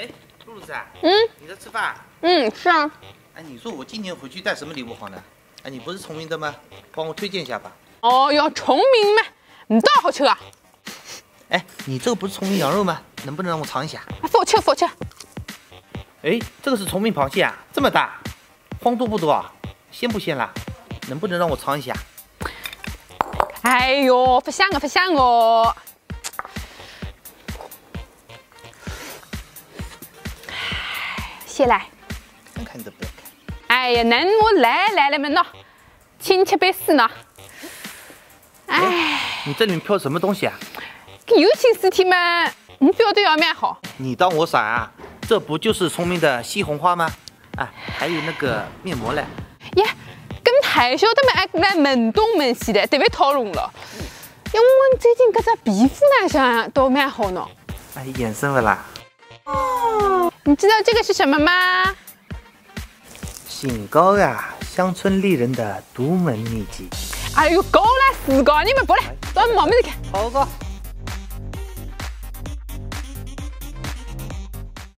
哎，露露子，你在吃饭？是啊。哎，你说我今年回去带什么礼物好呢？哎，你不是崇明的吗？帮我推荐一下吧。哦哟，崇明嘛，唔多好吃啊。哎，你这个不是崇明羊肉吗？能不能让我尝一下？放吃放吃。哎，这个是崇明螃蟹啊，这么大，黄多不多啊？鲜不鲜啦？能不能让我尝一下？哎哟，不香啊不香哦。 先来，看看都不要看。哎呀，难我来了嘛喏，请吃杯水喏。哎，你这里面飘什么东西啊？有心事体嘛，你飘得要蛮好。你当我傻啊？这不就是聪明的西红花吗？啊，还有那个面膜嘞。呀，咁太晓得嘛？俺问东问西的，特别讨论了。因为我最近搿只皮肤呢，像倒蛮好喏。哎，眼生不啦？哦。 你知道这个是什么吗？杏膏呀，乡村丽人的独门秘籍。哎呦，够了，自个你们不来，到我们这看。好高。